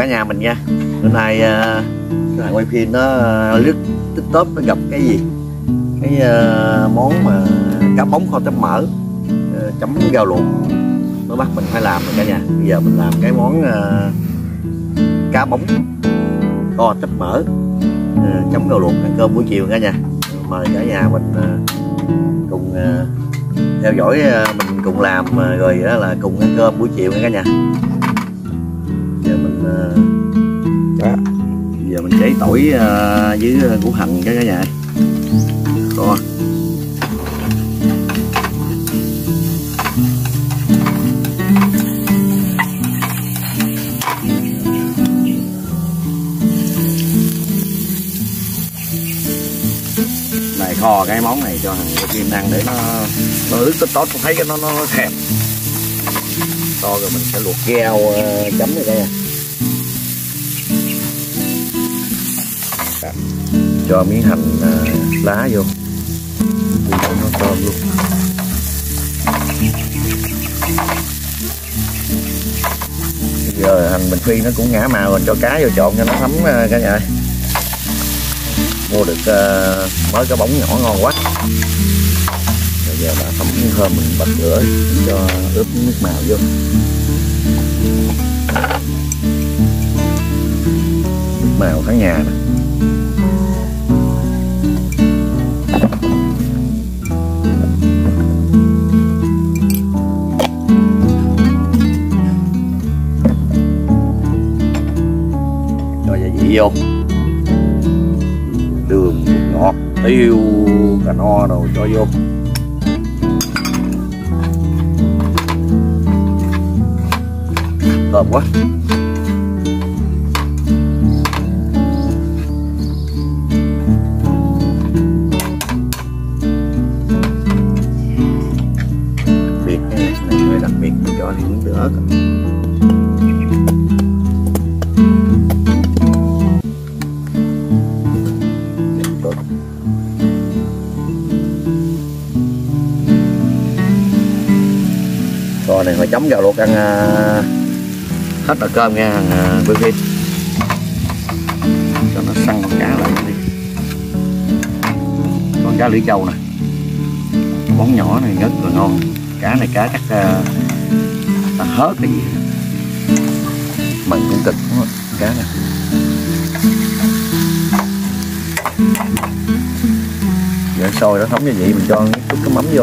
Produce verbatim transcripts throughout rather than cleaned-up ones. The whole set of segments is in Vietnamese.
cả nhà mình nha. Hôm nay cái uh, quay phim nó uh, lướt TikTok nó gặp cái gì cái uh, món mà cá bóng kho chấm mỡ uh, chấm rau luộc, nó bắt mình phải làm rồi cả nhà. Bây giờ mình làm cái món uh, cá bóng kho chấm mỡ uh, chấm rau luộc ăn cơm buổi chiều cả nhà. Mời cả nhà mình uh, cùng uh, theo dõi, uh, mình cùng làm uh, rồi đó là cùng ăn cơm buổi chiều nha cả nhà. Giờ mình uh, đó. Giờ mình cháy tỏi uh, với củ hành cho cả nhà. Đó. Này kho cái món này cho thằng Kim ăn để nó nó ướt tốt tốt, không thấy cái nó nó thèm. To rồi mình sẽ luộc rau uh, chấm này đây. Cho miếng hành uh, lá vô. Nó thơm luôn. Bây giờ hành mình phi nó cũng ngả màu, mình cho cá vô trộn cho nó thấm uh, cả nhà ơi. Mua được uh, mới cá bóng nhỏ ngon quá. Bây giờ đã thấm thơm, mình bật lửa cho ướp nước màu vô. Nước màu cả nhà nè. Vô đường ngọt tiêu cà no rồi cho vô, thơm quá. Đặc biệt này, này đặc biệt mình cho thêm miếng ớt. Rồi này, hồi chấm rau luộc ăn uh, hết là cơm nha thằng Quý Phi. Cho nó săn con cá lại đi. Con cá lưỡi trâu nè. Món nhỏ này rất là ngon. Cá này cá chắc uh, ta hớt cái gì. Mặn cũng cực đúng không? Cá này. Giờ sôi nó thấm như vậy mình cho chút cái mắm vô.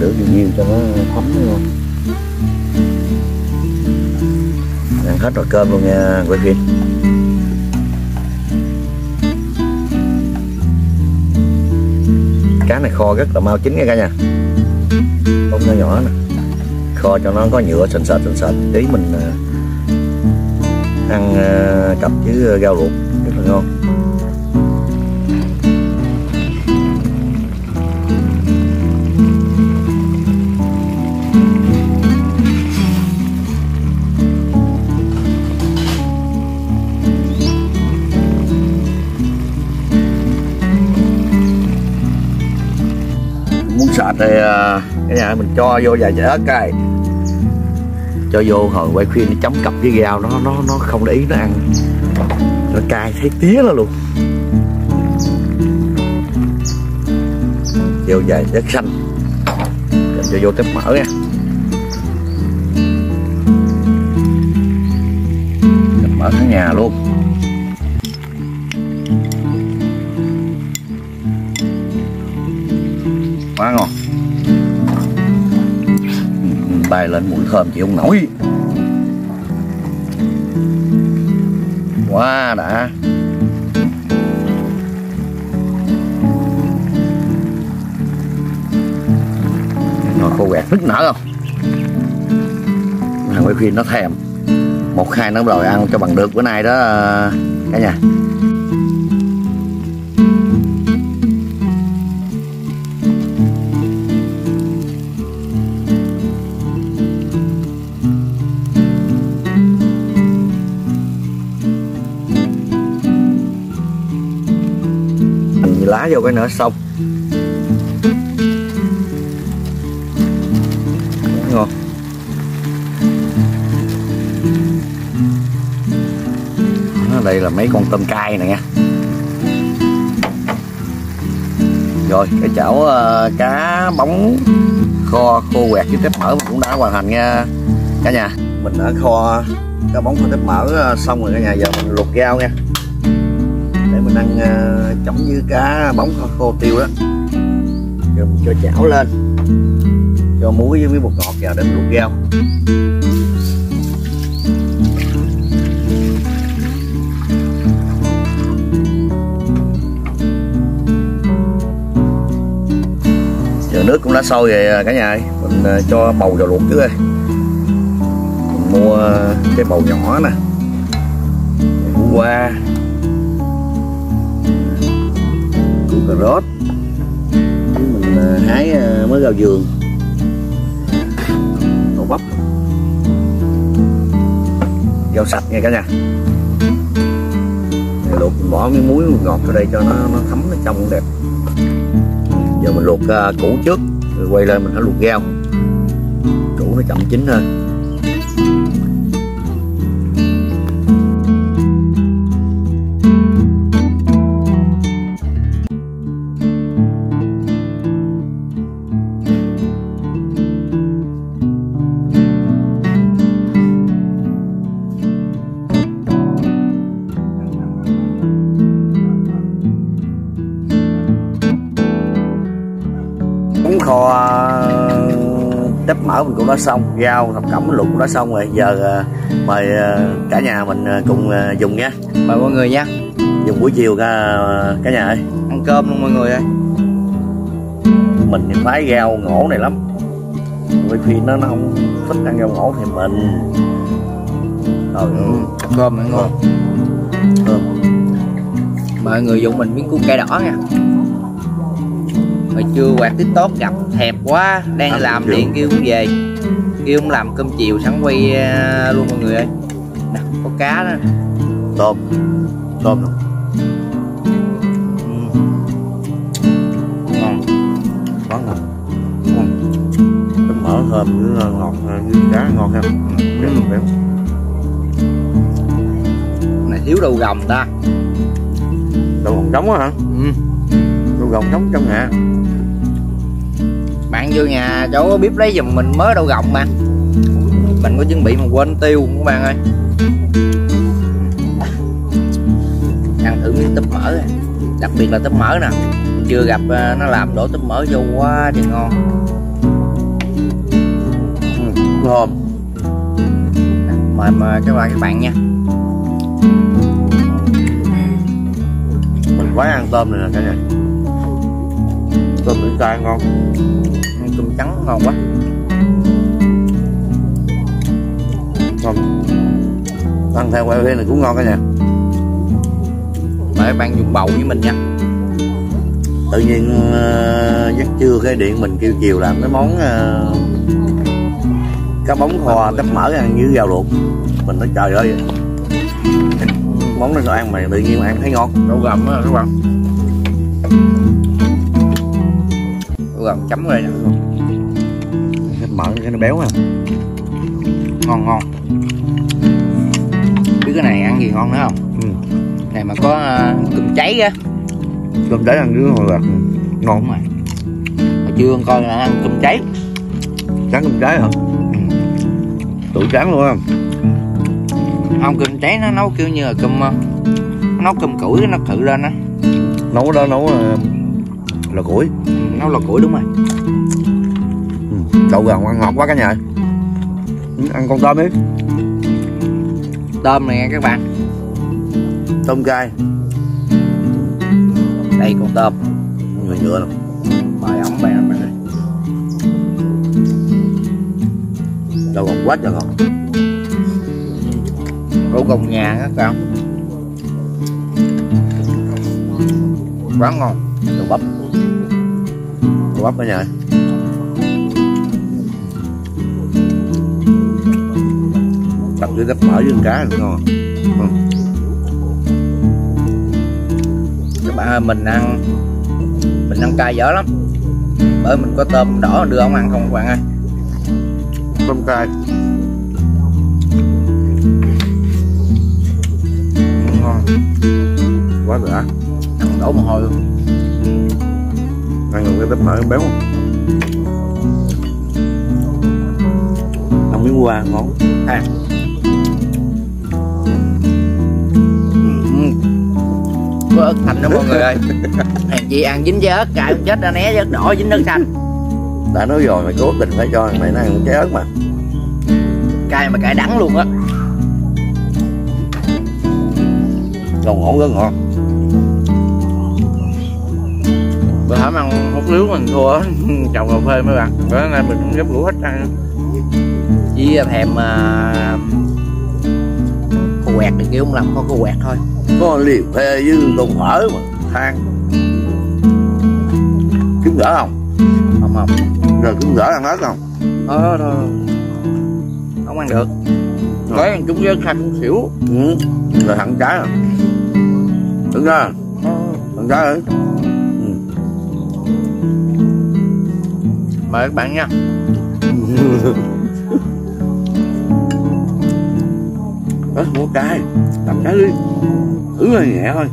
Lửa nhiều nhiều cho nó thấm luôn. Ăn hết rồi cơm luôn nha quý vị. Cá này kho rất là mau chín nha cả nhà. Bông nhỏ nhỏ nè. Kho cho nó có nhựa sền sệt sền sệt. Tí mình ăn cặp với rau luộc rất là ngon. Sạch thì cái nhà mình cho vô vài trái ớt cay, cho vô hồi quay khuyên nó chấm cặp với rau, nó nó nó không để ý nó ăn, nó cay thấy tía nó luôn. Vô vài trái xanh, cho vô tép mỡ nha. Tép mỡ cả nhà luôn. Quá ngon, bay lên mùi thơm chịu không nổi, quá đã. Nó khô quẹt nứt nở không? Thằng bởi vì nó thèm. Một hai nó đòi ăn cho bằng được bữa nay đó cả nhà. Lá vô cái nữa xong. Ngon. Ở đây là mấy con tôm cay này nha. Rồi cái chảo uh, cá bóng kho khô quẹt với tép mỡ mình cũng đã hoàn thành nha cả nhà. Mình đã kho cá bóng kho tép mỡ xong rồi cả nhà, giờ mình luộc rau nha. Để mình ăn uh, chấm với cá bóng kho, khô tiêu đó. Rồi mình cho chảo lên, cho muối với bột ngọt vào để mình luộc rau. Giờ nước cũng đã sôi rồi cả nhà ơi. Mình uh, cho bầu vào luộc trước ơi. Mình mua uh, cái bầu nhỏ nè, củ qua, cà rốt, mình hái mới rau vườn, đậu bắp, rau sạch nha cả nhà. Mình luộc, mình bỏ miếng muối ngọt vào đây cho nó nó thấm, nó trong đẹp. Giờ mình luộc củ trước, rồi quay lên mình hãy luộc rau. Củ nó chậm chín hơn. Tép mỡ mình cũng đã xong, rau thập cẩm luộc cũng đã xong rồi. Giờ mời cả nhà mình cùng dùng nha. Mời mọi người nha. Dùng buổi chiều cả, cả nhà ơi. Ăn cơm luôn mọi người ơi. Mình phái rau ngổ này lắm. Bởi vì nó, nó không thích ăn rau ngổ thì mình ừ. Cơm ăn ngon. Cơm. Mọi người dùng mình miếng củ cải đỏ nha. Mà chưa quạt TikTok gặp hẹp quá, đang à, làm điện kêu cũng về, kêu cũng làm cơm chiều sẵn quay luôn mọi người ơi. Nè, có cá đó, tôm, tôm luôn. Ừ. Ngon, quá ngon, ngon. Tôm mỡ thơm với ngọt, với cá ngon ha. Cái ừ. Này thiếu đầu rồng ta, đầu rồng trống á hả? Ừ. Đầu rồng trống trong nhà. Bạn vô nhà chỗ bếp lấy giùm mình mới đậu gọng mà. Mình có chuẩn bị mà quên tiêu các bạn ơi. Ăn thử miếng tép mỡ, đặc biệt là tép mỡ nè. Mình chưa gặp nó làm đổ tép mỡ vô quá thì ngon. Ngon. Mời mời các bạn các bạn nha. Mình quái ăn tôm này nè cả nhà. Tôm biển cay ngon, tôm trắng ngon quá, ngon. Ăn theo quay phim này cũng ngon cả nhà. Mời bạn dùng bầu với mình nha. Tự nhiên uh, giấc trưa cái điện mình kêu chiều làm cái món uh, cá bóng kho tép mỡ ăn với rau luộc. Mình nói trời ơi, món này nó ăn mà tự nhiên mà ăn thấy ngon. Đậu gầm á các bạn. Gần chấm vào đây nè. Cái mỡ cái nó béo ha. Ngon ngon. Biết cái này ăn gì ngon nữa không? Ừ. Này mà có uh, cơm cháy á. Cơm cháy ăn với hồi bạc. Ngon không ạ? Hồi trưa con coi là ăn cơm cháy. Tráng cơm cháy hả? Ừ. Tủ tráng luôn không? Không, cơm cháy nó nấu kiểu như là cơm nó nấu cơm củi nó thử lên á. Nấu đó nấu uh, lò củi. Nấu lò củi đúng rồi. Đậu gần ăn ngọt quá cả nhà. Ăn con tôm đi. Tôm này nha các bạn. Tôm cay. Đây con tôm. Người nhựa luôn. Mời ổng bè bạn ơi. Đậu gần quá trời ngon. Ổ gồng nhà các bạn, quá ngon. Đồ bắp, đồ bắp cả nhà. Đặt cái đắp mỡ với cá là ngon. Các bạn ơi, mình ăn mình ăn cay dở lắm, bởi mình có tôm đỏ đưa ông ăn không các bạn ơi. Tôm cay ngon quá đã, ăn đổ mồ hôi luôn. Ăn được cái đắp mỡ béo không? Ăn miếng qua ngon à. Có ớt xanh đó mọi người ơi. Hàng gì ăn dính trái ớt cài không chết ra né, ớt đỏ dính ớt xanh. Đã nói rồi, mày cố tình phải cho mày nó ăn trái ớt mà. Cay mà cay đắng luôn á. Còn ngổ rất ngọt. Bữa hả ăn hút liếu mình thua á, trồng cà phê mấy bạn. Bữa nay mình cũng gấp lũ hết ăn. Chỉ thèm khô quẹt thì kêu không làm có khô quẹt thôi. Có liều phê với lùng phở mà than kiếm gỡ không? Không không. Rồi kiếm gỡ ăn hết không? Ờ thôi không ăn được. Gói ăn chúng với khăn xỉu. Ừ. Rồi thằng trái rồi. Đứng ra. Thằng trái rồi. Ừ. Mời các bạn nha. Ớt mua cay, làm trái đi. Ứ ừ, nhẹ thôi,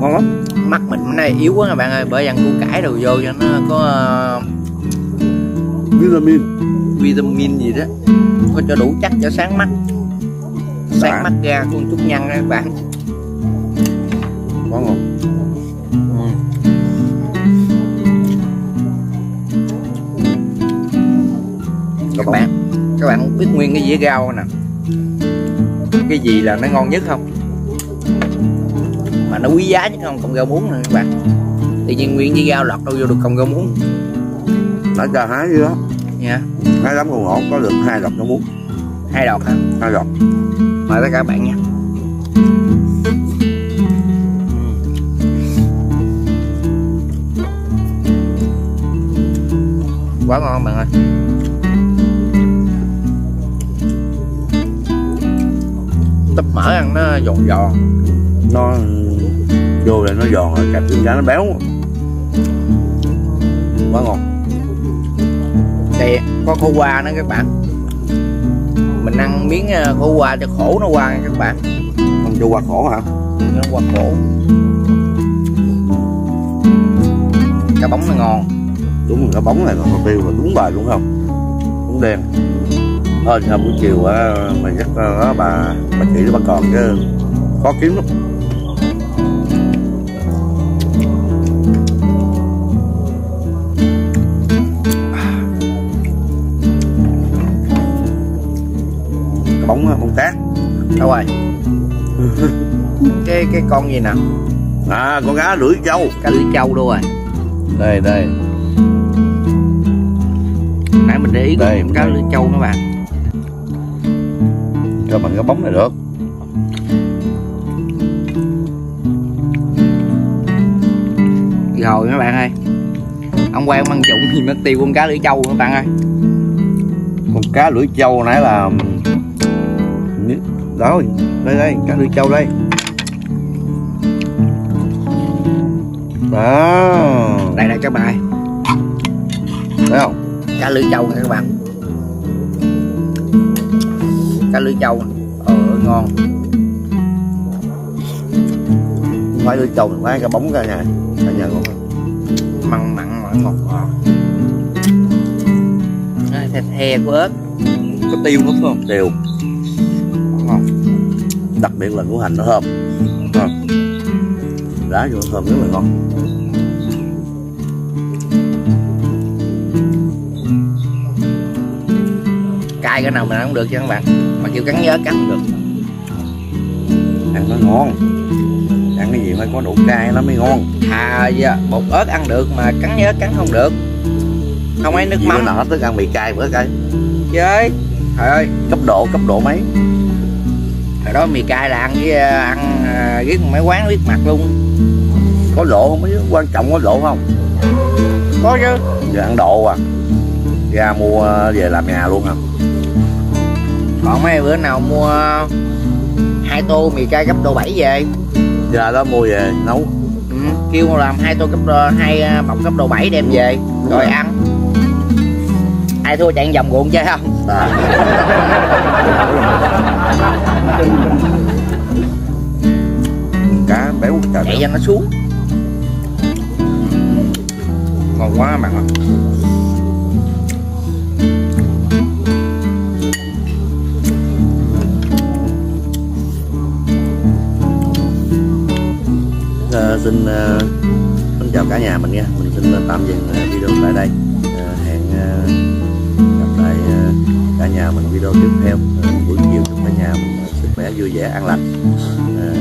ngon lắm. Mắt mình hôm nay yếu quá các bạn ơi, bởi ăn củ cải đồ vô cho nó có uh... vitamin vitamin gì đó, có cho đủ chắc cho sáng mắt. Sáng đã. Mắt ra con chút nhăn ra các bạn. Quá ngon. Ừ. Các bạn, các bạn biết nguyên cái dĩa rau nè, cái gì là nó ngon nhất không? Mà nó quý giá chứ không, cọng rau muống nè các bạn. Tự nhiên nguyên với rau lọt đâu vô được cọng rau muống. Nãy giờ hái dữ lắm. Dạ. Hái lắm còn ổn, có được hai lọt rau muống. Hai lọt hả? Hai lọt. Mời tất cả các bạn nha. Quá ngon bạn ơi. Tấp mỡ ăn nó giòn giòn. Nó vô là nó giòn rồi, cặp chân cá nó béo. Quá ngon. Đây có khổ qua nữa các bạn. Mình ăn miếng khổ qua cho khổ nó qua các bạn. Không cho qua khổ hả? Nó qua khổ. Cá bóng nó ngon. Đúng rồi, cá bóng này còn tiêu là đúng bài luôn không? Đúng đen. Thôi hôm buổi chiều mình dắt bà bà chị nó bắt còn chứ khó kiếm lắm. Bóng con cát đâu rồi? cái cái con gì nè? À con cá lưỡi trâu, cá lưỡi trâu đâu rồi? Đây đây. Nãy mình để ý đây, cá lưỡi trâu các bạn. Cho bằng cái bóng này được. Rồi các bạn ơi, ông Quang ăn dụng thì mất tiêu con cá lưỡi trâu các bạn ơi. Con cá lưỡi trâu nãy là rồi, đây đây, cá lưỡi trâu đây. Đó, đây là các bạn. Thấy không? Cá lưỡi trâu các bạn. Cá lưỡi trâu, ờ ngon. Không phải lưỡi trâu, không phải cá bóng ra nhà, cả nhà ngon. Mặn mặn mặn ngọt ngọt. Đây thịt heo của ớt, có tiêu đúng không? Tiêu. Đặc biệt là củ hành nó thơm, lá vô thơm rất là ngon. Cay cái nào mình ăn cũng được chứ các bạn, mà kêu cắn nhớ cắn không được. Ăn nó ngon, ăn cái gì phải có đủ cay nó mới ngon. À dạ, bột ớt ăn được mà cắn nhớ cắn không được. Không ấy nước gì mắm. Nó hết thức ăn bị cay bữa cay. Chơi, trời ơi, cấp độ cấp độ mấy? Hồi đó mì cay là ăn với ăn với mấy quán biết mặt luôn. Có độ không biết, quan trọng có độ không? Có chứ. Giờ ăn độ à, ra mua về làm nhà luôn à. Còn mấy bữa nào mua hai tô mì cay gấp độ bảy về. Giờ đó mua về nấu. Ừ, kêu làm hai tô gấp hai bọc gấp độ bảy đem về rồi ăn. Ai thua chạy vòng ruộng chơi không? À. Cá béo trời chạy cho nó xuống. Ngon quá bạn ạ. À, xin uh, xin chào cả nhà mình nha. Mình xin uh, tạm dừng uh, video tại đây. Uh, hẹn uh, gặp lại uh, cả nhà mình video tiếp theo. Uh, buổi chiều chúc cả nhà mình uh, sức khỏe vui vẻ an lành. Uh,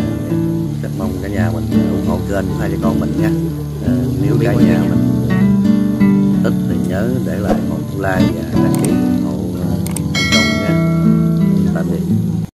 rất mong cả nhà mình uh, ủng hộ kênh của hai cha con mình nha. Uh, nếu cả nhà mình uh, thích thì nhớ để lại một like và đăng ký ủng hộ uh, hai con nha. Tạm biệt.